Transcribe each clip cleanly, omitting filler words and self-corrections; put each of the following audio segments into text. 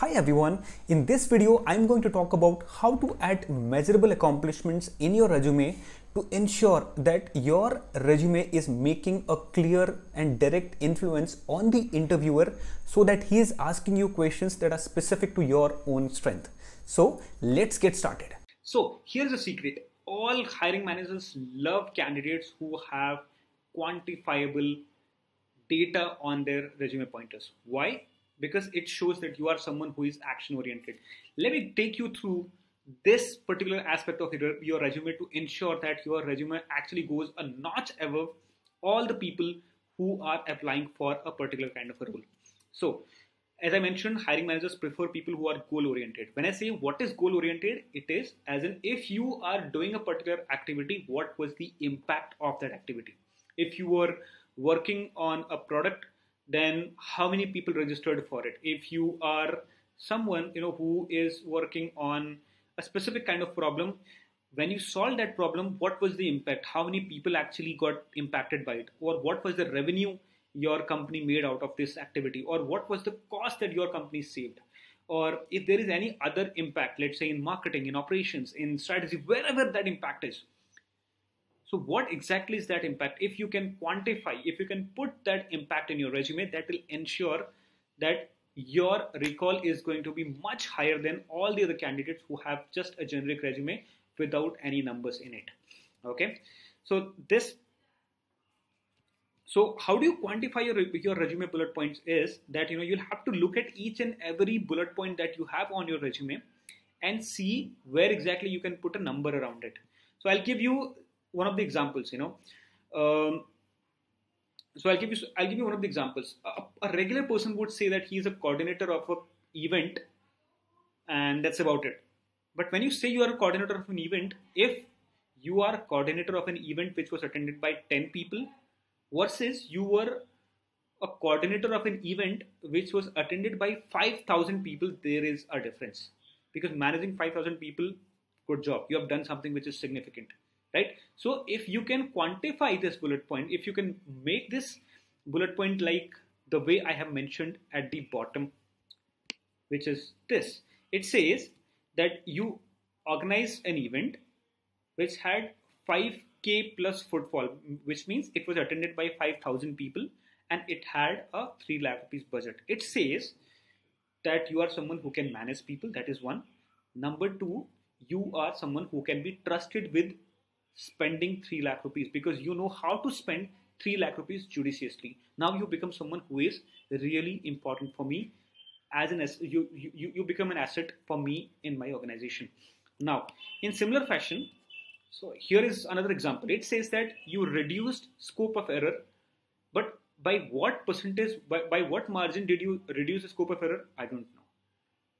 Hi everyone, in this video I'm going to talk about how to add measurable accomplishments in your resume to ensure that your resume is making a clear and direct influence on the interviewer so that he is asking you questions that are specific to your own strength. So let's get started. So here's a secret. All hiring managers love candidates who have quantifiable data on their resume pointers. Why? Because it shows that you are someone who is action oriented. Let me take you through this particular aspect of your resume to ensure that your resume actually goes a notch above all the people who are applying for a particular kind of a role. So as I mentioned, hiring managers prefer people who are goal oriented. When I say what is goal oriented, it is as in if you are doing a particular activity, what was the impact of that activity? If you were working on a product, then how many people registered for it? If you are someone who is working on a specific kind of problem, when you solve that problem, what was the impact? How many people actually got impacted by it? Or what was the revenue your company made out of this activity? Or what was the cost that your company saved? Or if there is any other impact, let's say in marketing, in operations, in strategy, wherever that impact is. So what exactly is that impact? If you can quantify, if you can put that impact in your resume, that will ensure that your recall is going to be much higher than all the other candidates who have just a generic resume without any numbers in it. Okay. So how do you quantify your resume bullet points is that, you'll have to look at each and every bullet point that you have on your resume and see where exactly you can put a number around it. So I'll give you one of the examples, I'll give you one of the examples. A regular person would say that he is a coordinator of an event and that's about it. But when you say you are a coordinator of an event, if you are a coordinator of an event which was attended by 10 people versus you were a coordinator of an event which was attended by 5,000 people, there is a difference. Because managing 5,000 people, good job. You have done something which is significant. Right. So if you can quantify this bullet point, if you can make this bullet point like the way I have mentioned at the bottom, which is this, it says that you organized an event which had 5K plus footfall, which means it was attended by 5,000 people and it had a 3 lakh rupees budget. It says that you are someone who can manage people. That is one. Number two, you are someone who can be trusted with spending 3 lakh rupees because you know how to spend 3 lakh rupees judiciously. Now you become someone who is really important for me as an you become an asset for me in my organization. Now in similar fashion, so here is another example. It says that you reduced scope of error, but by what percentage, by what margin did you reduce the scope of error? I don't know.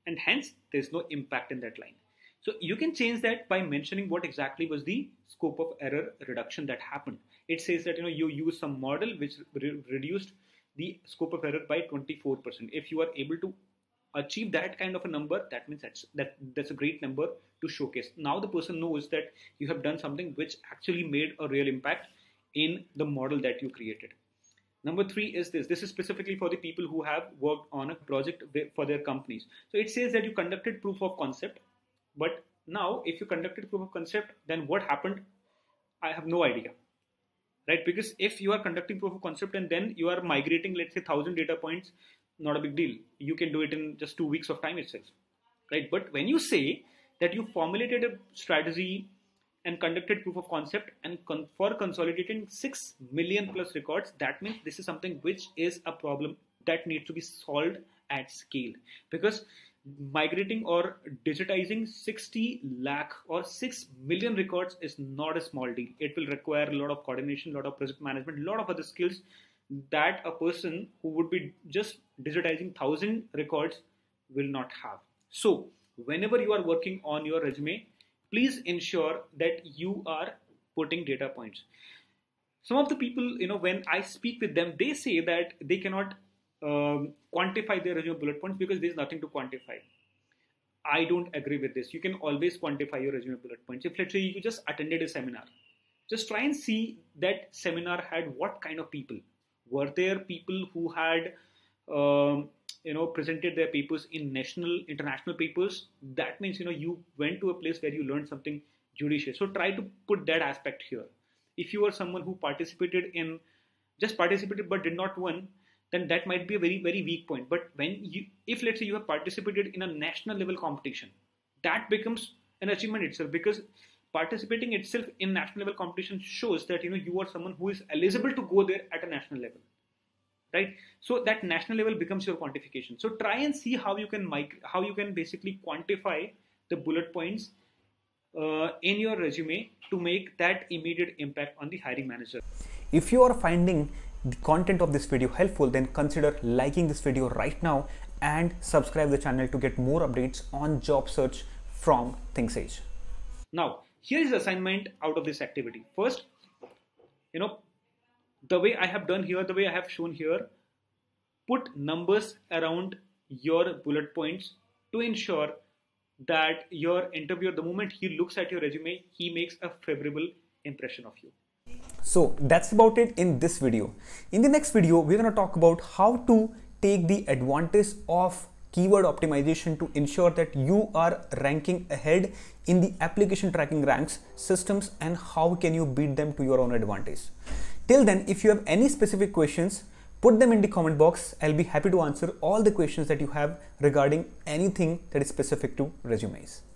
And hence there's no impact in that line. So you can change that by mentioning what exactly was the scope of error reduction that happened. It says that you use some model which reduced the scope of error by 24%. If you are able to achieve that kind of a number, that means that's a great number to showcase. Now the person knows that you have done something which actually made a real impact in the model that you created. Number three is this. This is specifically for the people who have worked on a project for their companies. So it says that you conducted proof of concept. But now if you conducted proof of concept, then what happened? I have no idea, right? Because if you are conducting proof of concept and then you are migrating, let's say 1,000 data points, not a big deal. You can do it in just 2 weeks of time itself, right? But when you say that you formulated a strategy and conducted proof of concept and for consolidating 6 million plus records, that means this is something which is a problem that needs to be solved at scale, because migrating or digitizing 60 lakh or 6 million records is not a small deal. It will require a lot of coordination, a lot of project management, a lot of other skills that a person who would be just digitizing 1,000 records will not have. So whenever you are working on your resume, please ensure that you are putting data points. Some of the people, when I speak with them, they say that they cannot quantify their resume bullet points because there's nothing to quantify. I don't agree with this. You can always quantify your resume bullet points. If let's say you just attended a seminar, just try and see that seminar had what kind of people. Were there people who had presented their papers in international papers, that means, you went to a place where you learned something judicious. So try to put that aspect here. If you are someone who participated but did not win, then that might be a very, very weak point. But when you, if let's say you have participated in a national level competition, that becomes an achievement itself, because participating itself in national level competition shows that, you are someone who is eligible to go there at a national level, right? So that national level becomes your quantification. So try and see how you can basically quantify the bullet points in your resume to make that immediate impact on the hiring manager. If you are finding the content of this video helpful, then consider liking this video right now and subscribe the channel to get more updates on job search from ThinkSage. Now, here is the assignment out of this activity. First, the way I have done here, the way I have shown here, put numbers around your bullet points to ensure that your interviewer, the moment he looks at your resume, he makes a favorable impression of you. So that's about it in this video. In the next video, we're going to talk about how to take the advantage of keyword optimization to ensure that you are ranking ahead in the application tracking ranks systems, and how can you beat them to your own advantage. Till then, if you have any specific questions, put them in the comment box. I'll be happy to answer all the questions that you have regarding anything that is specific to resumes.